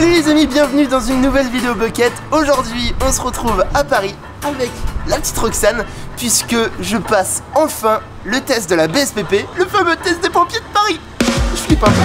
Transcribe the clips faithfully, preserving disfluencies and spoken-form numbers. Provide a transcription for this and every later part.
Salut les amis, bienvenue dans une nouvelle vidéo bucket. Aujourd'hui on se retrouve à Paris avec la petite Roxane, puisque je passe enfin le test de la B S P P, le fameux test des pompiers de Paris. Je flippe un peu.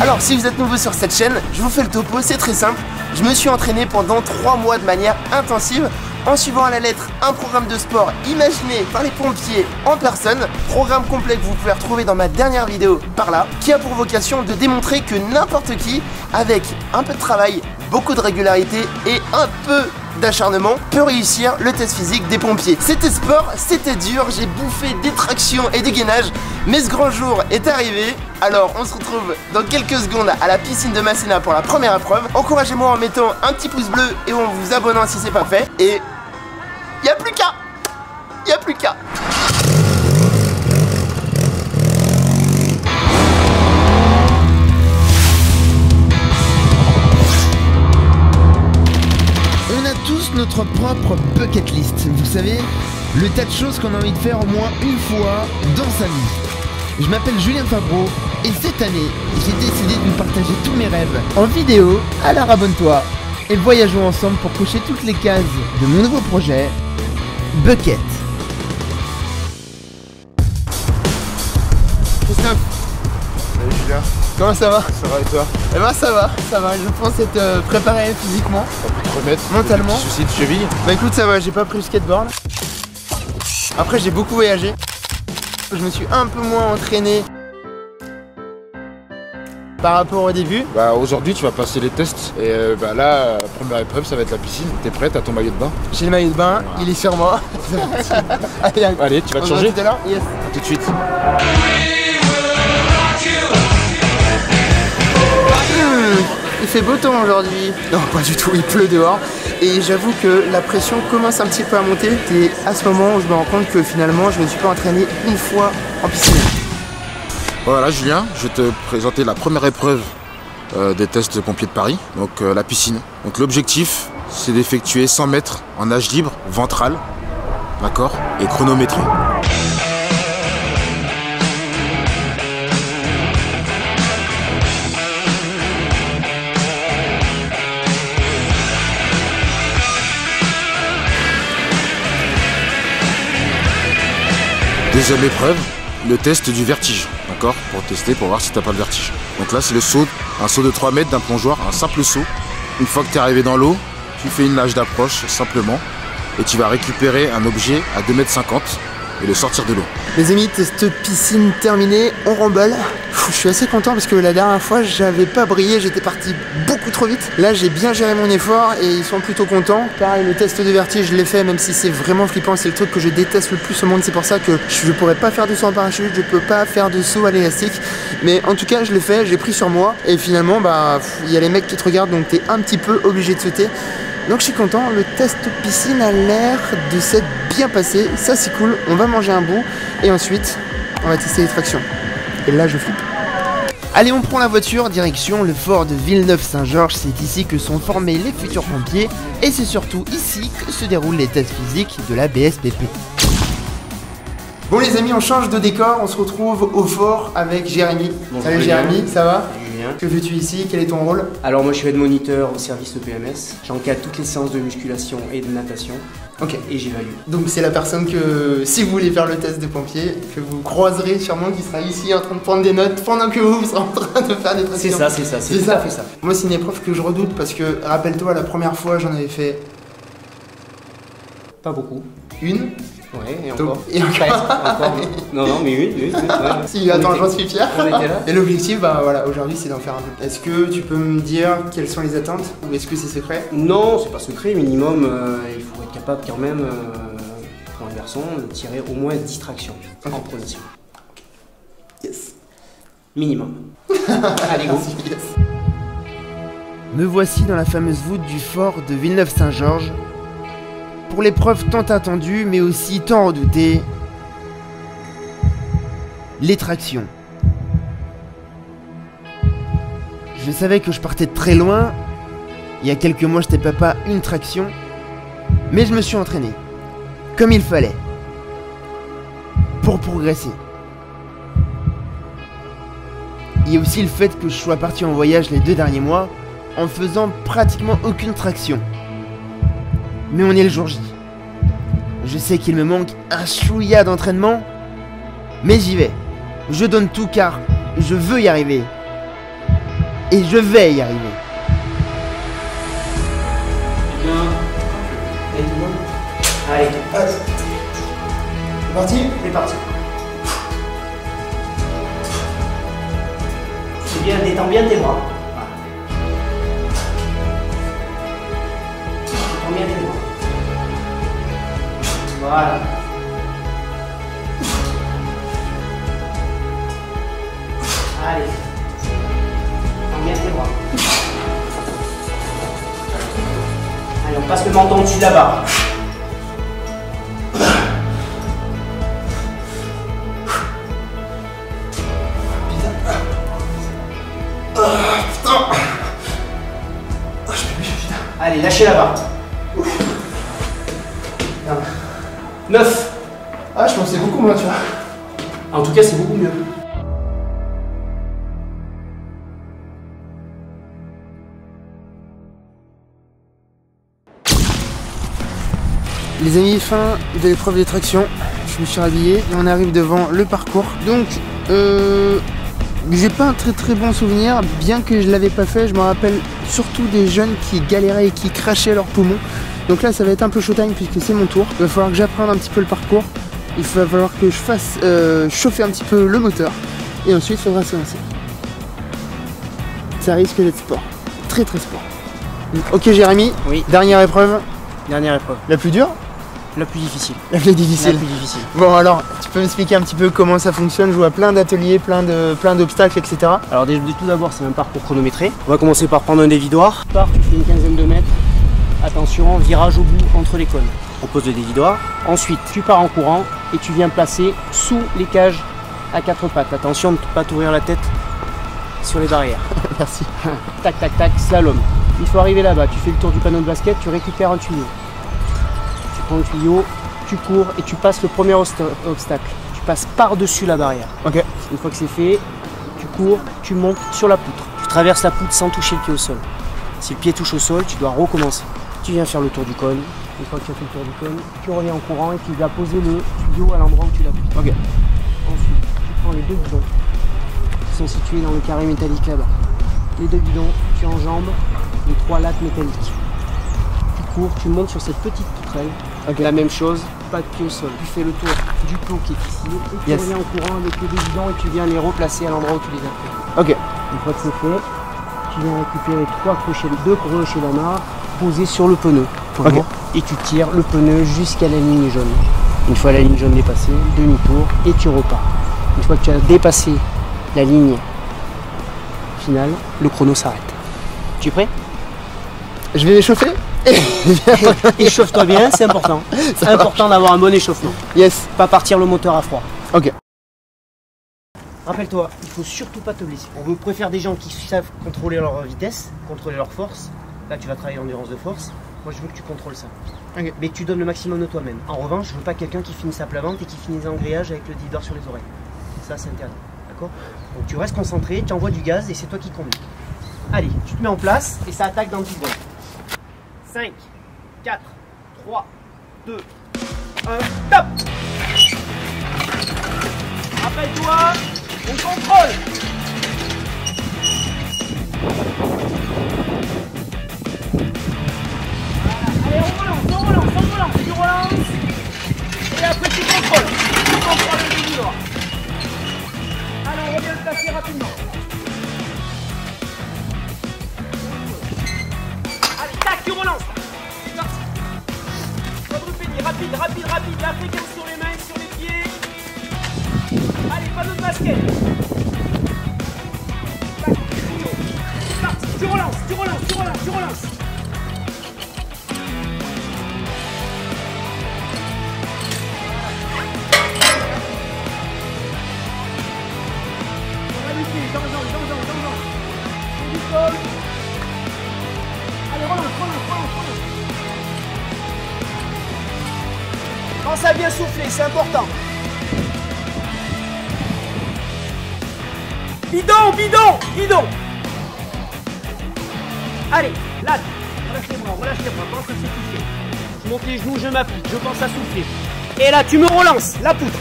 Alors si vous êtes nouveau sur cette chaîne, je vous fais le topo, c'est très simple. Je me suis entraîné pendant trois mois de manière intensive, en suivant à la lettre un programme de sport imaginé par les pompiers en personne, programme complet que vous pouvez retrouver dans ma dernière vidéo par là, qui a pour vocation de démontrer que n'importe qui, avec un peu de travail, beaucoup de régularité et un peu d'acharnement, peut réussir le test physique des pompiers. C'était sport, c'était dur, j'ai bouffé des tractions et des gainages, mais ce grand jour est arrivé. Alors on se retrouve dans quelques secondes à la piscine de Masséna pour la première épreuve. Encouragez-moi en mettant un petit pouce bleu et en vous abonnant si c'est pas fait. Et y a plus qu'à, y a plus qu'à. Notre propre bucket list, vous savez, le tas de choses qu'on a envie de faire au moins une fois dans sa vie. Je m'appelle Julien Fabro et cette année, j'ai décidé de vous partager tous mes rêves en vidéo, alors abonne-toi et voyageons ensemble pour cocher toutes les cases de mon nouveau projet, Bucket. Christophe. Salut Julien. Comment ça va? Ça va et toi? Eh ben ça va, ça va, je pense être euh, préparé physiquement. Remettre mentalement. Souci de cheville. Bah écoute, ça va, j'ai pas pris le skateboard. Après j'ai beaucoup voyagé. Je me suis un peu moins entraîné par rapport au début. Bah aujourd'hui tu vas passer les tests et euh, bah là, première épreuve ça va être la piscine. T'es prêt? T'as ton maillot de bain? J'ai le maillot de bain, voilà. Il est sur moi. Allez, allez, tu vas te changer tout à l'heure. Yes. A tout de suite. Il fait beau temps aujourd'hui. Non, pas du tout, il pleut dehors. Et j'avoue que la pression commence un petit peu à monter. Et à ce moment où je me rends compte que finalement, je ne me suis pas entraîné une fois en piscine. Voilà Julien, je vais te présenter la première épreuve euh, des tests de pompiers de Paris. Donc euh, la piscine. Donc l'objectif, c'est d'effectuer cent mètres en nage libre, ventral, d'accord, et chronométré. Deuxième épreuve, le test du vertige, d'accord, pour tester, pour voir si t'as pas le vertige. Donc là c'est le saut, un saut de trois mètres d'un plongeoir, un simple saut. Une fois que t'es arrivé dans l'eau, tu fais une nage d'approche simplement et tu vas récupérer un objet à deux mètres cinquante et le sortir de l'eau. Les amis, test piscine terminé, on remballe. Je suis assez content parce que la dernière fois j'avais pas brillé, j'étais parti beaucoup trop vite. Là j'ai bien géré mon effort et ils sont plutôt contents. Pareil, le test de vertige je l'ai fait, même si c'est vraiment flippant, c'est le truc que je déteste le plus au monde. C'est pour ça que je pourrais pas faire de saut en parachute, je peux pas faire de saut à l'élastique. Mais en tout cas je l'ai fait, j'ai pris sur moi et finalement bah il y a les mecs qui te regardent donc t'es un petit peu obligé de sauter. Donc je suis content, le test piscine a l'air de s'être bien passé, ça c'est cool, on va manger un bout et ensuite on va tester les tractions. Et là je flippe. Allez, on prend la voiture, direction le fort de Villeneuve-Saint-Georges, c'est ici que sont formés les futurs pompiers et c'est surtout ici que se déroulent les tests physiques de la B S P P. Bon les amis, on change de décor, on se retrouve au fort avec Jérémy. Bonjour. Salut Jérémy, ça va? Que fais-tu ici? Quel est ton rôle? Alors moi je suis aide moniteur au service E P M S, j'encadre toutes les séances de musculation et de natation. Ok. Et j'évalue. Donc c'est la personne que, si vous voulez faire le test des pompiers, que vous croiserez sûrement, qui sera ici en train de prendre des notes pendant que vous serez en train de faire des tractions. C'est ça, c'est ça, c'est ça, fait ça. Moi c'est une épreuve que je redoute parce que, rappelle-toi, la première fois j'en avais fait... Pas beaucoup. Une? Ouais, et encore. Donc, et encore. encore. Non, non, mais une, une, une. Ouais. Si, attends, j'en suis fier. Et l'objectif, bah voilà, aujourd'hui, c'est d'en faire un peu. Est-ce que tu peux me dire quelles sont les attentes? Ou est-ce que c'est secret? Non, c'est pas secret. Minimum, euh, il faut être capable quand même, euh, pour un garçon, de tirer au moins dix tractions okay. En position. Yes. Minimum. Allez, go. Yes. Me voici dans la fameuse voûte du fort de Villeneuve-Saint-Georges. Pour l'épreuve tant attendue, mais aussi tant redoutée, les tractions. Je savais que je partais de très loin. Il y a quelques mois, je n'étais pas une traction, mais je me suis entraîné, comme il fallait, pour progresser. Il y a aussi le fait que je sois parti en voyage les deux derniers mois en faisant pratiquement aucune traction. Mais on est le jour J. Je sais qu'il me manque un chouïa d'entraînement, mais j'y vais. Je donne tout car je veux y arriver. Et je vais y arriver. Bien. Allez, passe. C'est parti? C'est parti. C'est bien, détends bien tes bras. Détends bien tes bras. Voilà. Allez. Allez, on passe le menton dessus là-bas. Putain. Putain. Je peux plus, putain. Allez, lâchez là-bas. neuf. Ah, je pense que c'est beaucoup moins, tu vois. En tout cas, c'est beaucoup mieux. Les amis, fin de l'épreuve de traction, je me suis habillé et on arrive devant le parcours. Donc, euh, j'ai pas un très très bon souvenir, bien que je l'avais pas fait, je me rappelle surtout des jeunes qui galéraient et qui crachaient leurs poumons. Donc là, ça va être un peu show time puisque c'est mon tour. Il va falloir que j'apprenne un petit peu le parcours, il va falloir que je fasse euh, chauffer un petit peu le moteur et ensuite il faudra se lancer. Ça risque d'être sport, très très sport. Ok Jérémy, oui. Dernière épreuve. Dernière épreuve. La plus dure? La plus difficile. La plus difficile. La plus difficile. Bon alors, tu peux m'expliquer un petit peu comment ça fonctionne? Je vois plein d'ateliers, plein de plein d'obstacles, et cetera. Alors tout d'abord, c'est un parcours chronométré. On va commencer par prendre un dévidoir. Tu pars, tu fais une quinzaine de mètres. Attention, virage au bout entre les cônes. On pose le dévidoir. Ensuite, tu pars en courant et tu viens placer sous les cages à quatre pattes. Attention de ne pas t'ouvrir la tête sur les barrières. Merci. Tac, tac, tac, slalom. Il faut arriver là-bas. Tu fais le tour du panneau de basket, tu récupères un tuyau. Le tuyau, tu cours et tu passes le premier obstacle. Tu passes par-dessus la barrière. Okay. Une fois que c'est fait, tu cours, tu montes sur la poutre. Tu traverses la poutre sans toucher le pied au sol. Si le pied touche au sol, tu dois recommencer. Tu viens faire le tour du cône. Une fois que tu as fait le tour du cône, tu reviens en courant et tu vas poser le tuyau à l'endroit où tu l'appuies. Okay. Ensuite, tu prends les deux bidons qui sont situés dans le carré métallique là-bas. Les deux bidons, tu enjambes les trois lattes métalliques. Cours, tu montes sur cette petite poutrelle. Okay. La même chose, pas de pied au sol. Tu fais le tour du pont qui est ici et tu yes. reviens en courant avec les deux bidons et tu viens les replacer à l'endroit où tu les as fait. Ok. Une fois que c'est fait, tu viens récupérer trois crochets, deux crochets d'amarre posés sur le pneu. Okay. Et tu tires le pneu jusqu'à la ligne jaune. Une fois la ligne jaune dépassée, demi-tour et tu repars. Une fois que tu as dépassé la ligne finale, le chrono s'arrête. Tu es prêt? Je vais m'échauffer. Échauffe-toi bien, c'est important. C'est important d'avoir un bon échauffement. Yes. Pas partir le moteur à froid. Ok. Rappelle-toi, il faut surtout pas te blesser. On préfère des gens qui savent contrôler leur vitesse, contrôler leur force. Là, tu vas travailler l'endurance de force. Moi, je veux que tu contrôles ça. Okay. Mais que tu donnes le maximum de toi-même. En revanche, je veux pas quelqu'un qui finisse à plat ventre et qui finisse en grillage avec le dévidoir sur les oreilles. Ça, c'est interdit. D'accord? Donc, tu restes concentré, tu envoies du gaz et c'est toi qui conduis. Allez, tu te mets en place et ça attaque dans dix secondes. cinq, quatre, trois, deux, un, top! Rappelle-toi, on contrôle! Voilà. Allez, on relance, on relance, on relance, tu relances. Et après tu contrôles, tu contrôles le dévidoir. Allez, on revient le placer rapidement. Tu relances, c'est parti. Quadrupédie, rapide, rapide, rapide. La fréquence sur les mains, sur les pieds. Allez, pas de basket. C'est parti, tu relances, tu relances, tu relances, tu relances. On va lutter, dans le dans le dans le dans le Allez, relance, relance, relance, relance. Pense à bien souffler, c'est important. Bidon, bidon, bidon. Allez, là, relâche les bras, relâche les bras, pense que c'est touché. Je monte les genoux, je m'applique, je pense à souffler. Et là, tu me relances, la poutre.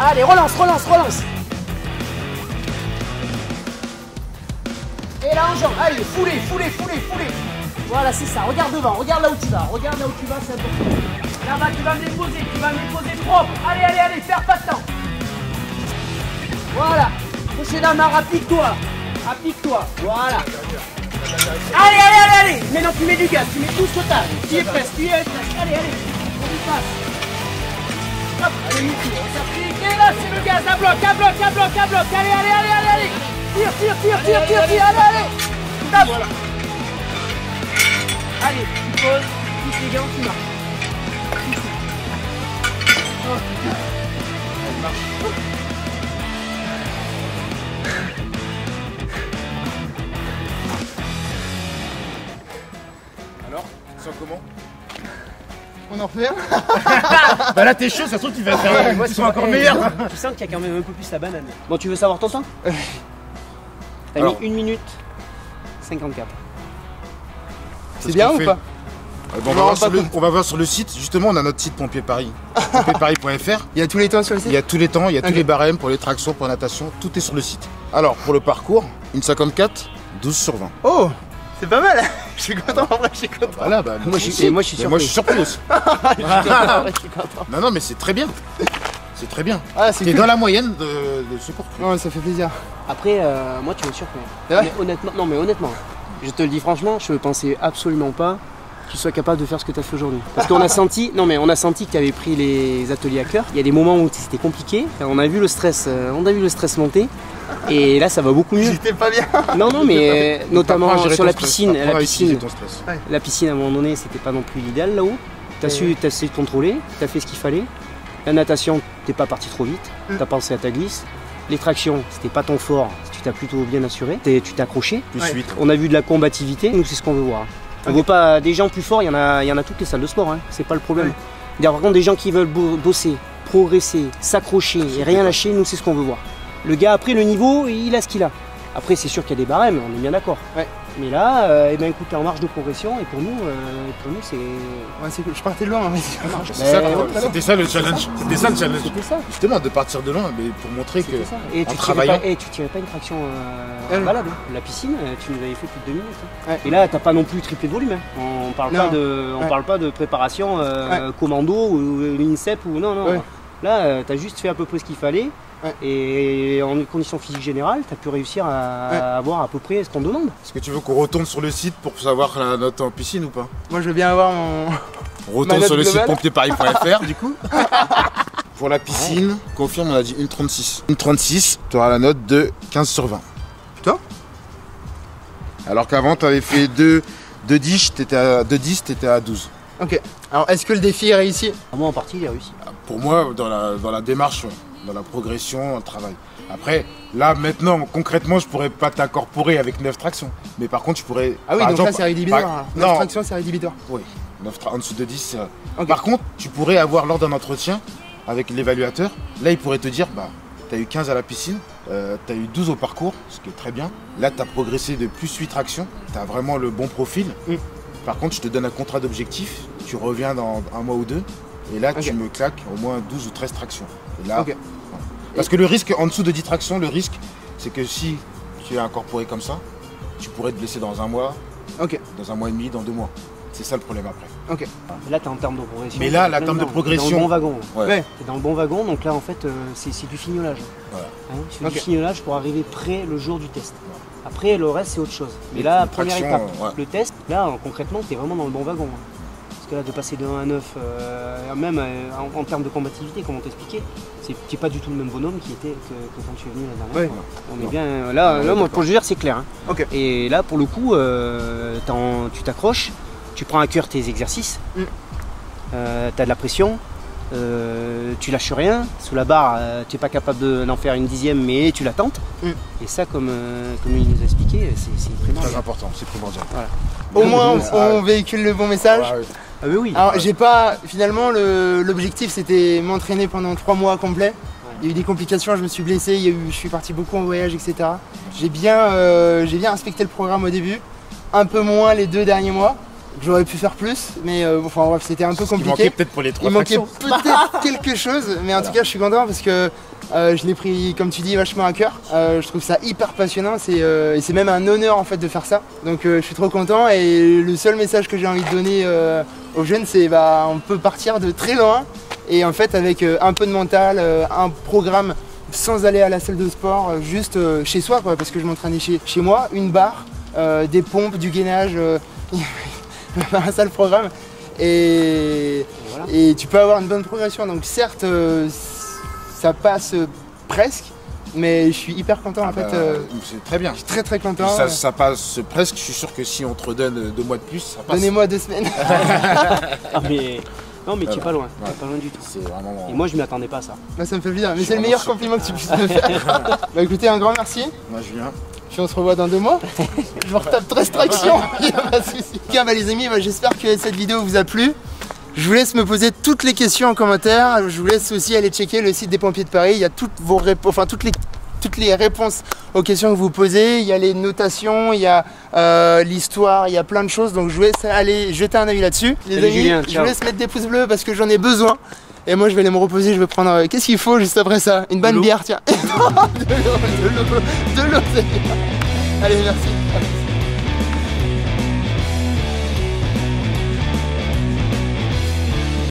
Allez, relance, relance, relance. Et là, en jambe, allez, foulez, foulez, foulez, foulez. Voilà, c'est ça, regarde devant, regarde là où tu vas, regarde là où tu vas, c'est important. Là-bas, tu vas me les poser, tu vas me les poser propre. Allez, allez, allez, perds pas de temps. Voilà, crochet la main, applique-toi, applique-toi, voilà. Allez, allez, allez, allez. Maintenant, tu mets du gaz, tu mets tout ce que t'as. Tu y es presque, tu y es presque, allez, allez, on y passe. Hop, allez, on s'applique, et là, c'est le gaz, à bloc, à bloc, à bloc, à bloc, allez, allez, allez, allez, allez. Tire, tire, tire, tire, tire, tire, allez, allez. Tape, voilà. Allez, tu poses, tu te dégages, tu marches. Oh, putain. Elle marche. Alors, tu sens comment? On en fait un. Bah là t'es chaud, ça se trouve tu vas faire ouais, ouais, tu sens encore meilleur. Tu sens qu'il y a quand même un peu plus la banane. Bon, tu veux savoir ton temps? T'as mis une minute cinquante-quatre. C'est bien ou pas? Euh, bon, on, va pas le, on va voir sur le site, justement on a notre site Pompiers Paris, pompiers paris point F R. Il y a tous les temps sur le site? Il y a tous les temps, il y a okay. tous les barèmes pour les tractions, pour la natation, tout est sur le site. Alors pour le parcours, une cinquante-quatre, douze sur vingt. Oh, c'est pas mal. Je suis content, en vrai je suis content. Voilà, bah, moi, je, et moi je suis surpris. Moi je suis surpris aussi. Je suis content, je suis content. Non non mais c'est très bien. C'est très bien. Ah, c'est cool. Dans la moyenne de, de ce parcours. Non, ça fait plaisir. Après euh, moi tu m'as surpris. Ah ouais. Mais honnêtement, non mais honnêtement, je te le dis franchement, je ne pensais absolument pas qu'il soit capable de faire ce que tu as fait aujourd'hui. Parce qu'on a senti, non mais on a senti que tu avais pris les ateliers à cœur. Il y a des moments où c'était compliqué. On a vu le stress, on a vu le stress monter. Et là, ça va beaucoup mieux. J'étais pas bien. Non, non, mais euh, notamment sur la piscine, la piscine, la piscine à un moment donné, c'était pas non plus l'idéal là-haut. T'as su, t'as su te contrôler, t'as fait ce qu'il fallait. La natation, t'es pas parti trop vite. T'as pensé à ta glisse. Les tractions, c'était pas ton fort. Tu t'as plutôt bien assuré. Tu t'es accroché. Plus vite. On a vu de la combativité. Nous, c'est ce qu'on veut voir. On ne veut pas des gens plus forts, il y en a, il y en a toutes les salles de sport, hein. C'est pas le problème. Oui. Par contre, des gens qui veulent bosser, progresser, s'accrocher et rien lâcher, nous c'est ce qu'on veut voir. Le gars, après le niveau, il a ce qu'il a. Après, c'est sûr qu'il y a des barèmes, on est bien d'accord. Ouais. Mais là, euh, eh ben, écoute, t'es en marge de progression et pour nous, euh, pour nous c'est... Ouais, je partais de loin. Hein. C'était ça, ça le challenge. C'était ça le challenge. Ça. Justement, de partir de loin, mais pour montrer que... Ça. Et en tu travaillant... Pas, et tu tirais pas une traction euh, valable. La piscine, tu nous avais fait plus de deux minutes. Hein. Ouais. Et là, t'as pas non plus triplé de volume. Hein. On parle non. pas de, on ouais. parle pas de préparation euh, ouais. commando ou l'INSEP ou non, non. Ouais. Là, t'as juste fait à peu près ce qu'il fallait. Ouais. Et en condition physique générale, tu as pu réussir à ouais. avoir à peu près ce qu'on demande. Est-ce que tu veux qu'on retourne sur le site pour savoir la note en piscine ou pas? Moi je veux bien avoir mon... On retourne sur le global. Site pompiers paris point F R du coup. Pour la piscine, ouais. confirme, on a dit une trente-six. une trente-six, tu auras la note de quinze sur vingt. Putain. Alors qu'avant tu avais fait deux dix, tu étais à douze. Ok, alors est-ce que le défi est réussi? Moi en partie il est réussi. Pour moi, dans la, dans la démarche, ouais. dans la progression, dans le travail. Après, là, maintenant, concrètement, je pourrais pas t'incorporer avec neuf tractions. Mais par contre, je pourrais... Ah oui, donc exemple, là, c'est rédhibitoire. Par... neuf tractions, c'est rédhibitoire. Oui, neuf tra... en dessous de dix. Okay. Par contre, tu pourrais avoir, lors d'un entretien avec l'évaluateur, là, il pourrait te dire, bah, t'as eu quinze à la piscine, euh, t'as eu douze au parcours, ce qui est très bien. Là, t'as progressé de plus huit tractions, t'as vraiment le bon profil. Mm. Par contre, je te donne un contrat d'objectif, tu reviens dans un mois ou deux, et là, okay. tu me claques au moins douze ou treize tractions. Et là, okay. Parce que le risque, en dessous de dix tractions, le risque, c'est que si tu es incorporé comme ça, tu pourrais te blesser dans un mois, okay. dans un mois et demi, dans deux mois. C'est ça le problème après. Okay. Là, tu es en termes de progression. Mais là, la terme de progression... Tu es dans le bon wagon. Ouais. Ouais. Tu es dans le bon wagon, donc là, en fait, c'est du fignolage. Voilà. Hein, tu fais okay. du fignolage pour arriver près le jour du test. Ouais. Après, le reste, c'est autre chose. Mais là, première étape, ouais. le test, là, concrètement, tu es vraiment dans le bon wagon. Parce que là, de passer de un à neuf, euh, même euh, en, en termes de combativité, comme on t'expliquait, c'est pas du tout le même bonhomme qui était que, que quand tu es venu la dernière fois. On non. est bien. Là, non, là moi, pour le dire, c'est clair. Hein. Okay. Et là, pour le coup, euh, tu t'accroches, tu prends à cœur tes exercices, mm. euh, tu as de la pression, euh, tu lâches rien. Sous la barre, euh, tu n'es pas capable d'en faire une dixième, mais tu la tentes. Mm. Et ça, comme, euh, comme il nous a expliqué, c'est primordial. Très important, c'est primordial. Voilà. Au moins, on, on véhicule le bon message. Ah, oui. Ah bah oui. Alors j'ai pas, finalement l'objectif c'était m'entraîner pendant trois mois complet, ouais. Il y a eu des complications, je me suis blessé, il y a eu, je suis parti beaucoup en voyage, et cetera. J'ai bien, euh, j'ai bien respecté le programme au début, un peu moins les deux derniers mois. J'aurais pu faire plus, mais euh, enfin bref, c'était un peu compliqué. Il manquait peut-être pour les trois. Il manquait peut-être quelque chose, mais en voilà. Tout cas, je suis content parce que euh, je l'ai pris, comme tu dis, vachement à cœur. Euh, je trouve ça hyper passionnant, c'est euh, et c'est même un honneur en fait de faire ça. Donc, euh, je suis trop content. Et le seul message que j'ai envie de donner euh, aux jeunes, c'est bah on peut partir de très loin. Et en fait, avec euh, un peu de mental, euh, un programme sans aller à la salle de sport, euh, juste euh, chez soi, quoi, parce que je m'entraînais chez, chez moi, une barre, euh, des pompes, du gainage. Euh, un sale programme et, et, voilà. Et tu peux avoir une bonne progression, donc certes euh, ça passe presque, mais je suis hyper content ah en bah, fait euh, c'est très bien, je suis très très content, ça, ça passe presque. Je suis sûr que si on te redonne deux mois de plus, ça passe. Donnez-moi deux semaines. Ah mais... Non mais ah tu es bah, pas loin, ouais. Tu es pas loin du tout. Vraiment... Et moi je m'y attendais pas à ça. Bah, ça me fait plaisir, mais c'est le meilleur compliment que tu puisses me faire. Bah écoutez, un grand merci. Moi je viens. Puis on se revoit dans deux mois. Je vous retape treize tractions. Tiens bah les amis, bah, j'espère que cette vidéo vous a plu. Je vous laisse me poser toutes les questions en commentaire. Je vous laisse aussi aller checker le site des Pompiers de Paris. Il y a toutes vos réponses, enfin toutes les... toutes les réponses aux questions que vous posez, il y a les notations, il y a euh, l'histoire, il y a plein de choses, donc je vais aller jeter un avis là-dessus. Les amis, Julien, je vous laisse mettre des pouces bleus parce que j'en ai besoin. Et moi je vais aller me reposer, je vais prendre... Euh, qu'est-ce qu'il faut juste après ça? Une bonne bière, tiens. De l'eau, de l'eau, de l'eau. Allez, merci.